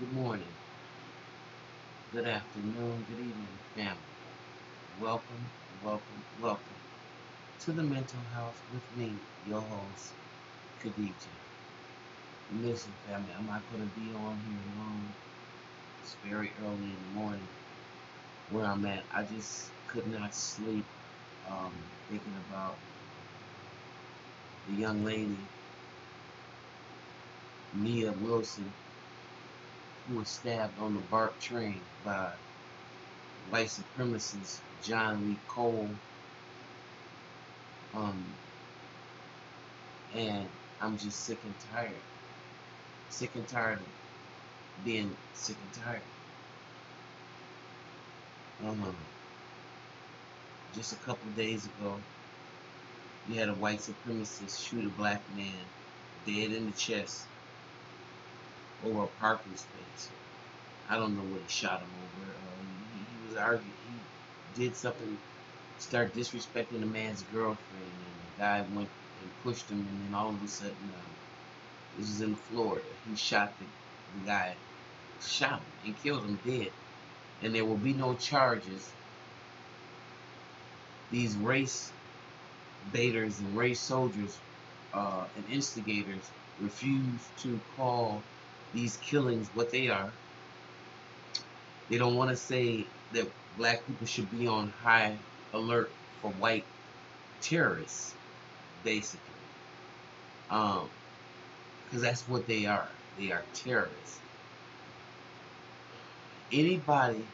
Good morning, good afternoon, good evening, family. Welcome, welcome, welcome to the Mental Health with me, your host, Khadija. Listen, family, I'm not going to be on here alone. It's very early in the morning where I'm at. I just could not sleep thinking about the young lady, Nia Wilson, who was stabbed on the BART train by white supremacist John Lee Cole. And I'm just sick and tired. Sick and tired of being sick and tired. Just a couple days ago, you had a white supremacist shoot a black man dead in the chest over a parking space. I don't know what he shot him over. He was arguing. He did something, start disrespecting a man's girlfriend, and the guy went and pushed him, and then all of a sudden, this is in Florida, he shot the guy, shot him and killed him dead. And there will be no charges. These race baiters and race soldiers and instigators refuse to call these killings what they are. They don't want to say that black people should be on high alert for white terrorists, basically, because that's what they are. They are terrorists. Anybody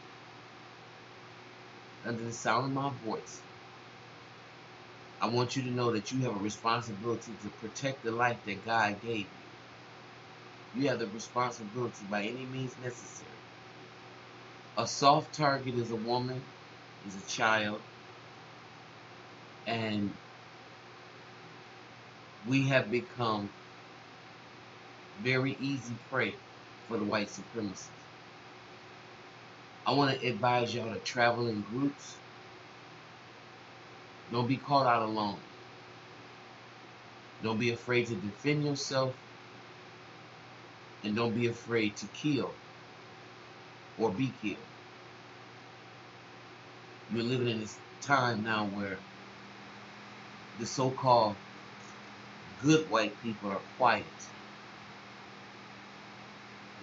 under the sound of my voice, I want you to know that you have a responsibility to protect the life that God gave you. You have the responsibility by any means necessary. A soft target is a woman, is a child, and we have become very easy prey for the white supremacists. I want to advise y'all to travel in groups. Don't be caught out alone. Don't be afraid to defend yourself. And don't be afraid to kill or be killed. We're living in this time now where the so-called good white people are quiet.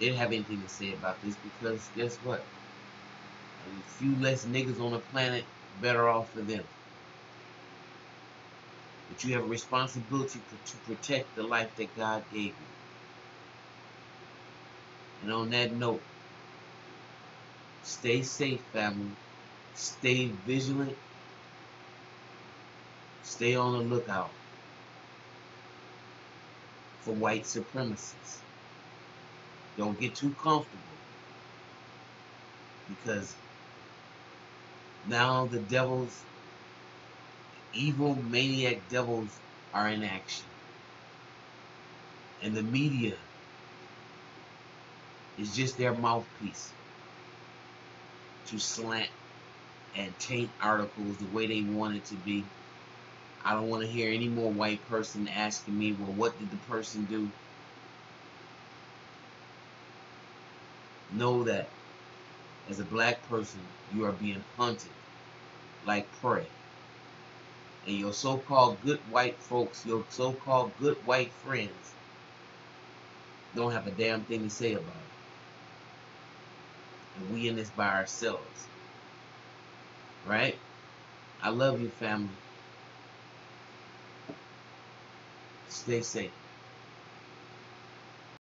They didn't have anything to say about this because guess what? A few less niggas on the planet, better off for them. But you have a responsibility to protect the life that God gave you. And on that note, stay safe, family. Stay vigilant. Stay on the lookout for white supremacists. Don't get too comfortable, because now the devils, evil maniac devils, are in action. And the media, it's just their mouthpiece to slant and taint articles the way they want it to be. I don't want to hear any more white person asking me, well, what did the person do? Know that as a black person, you are being hunted like prey. And your so-called good white folks, your so-called good white friends, don't have a damn thing to say about it. And we in this by ourselves, right? I love you, family. Stay safe.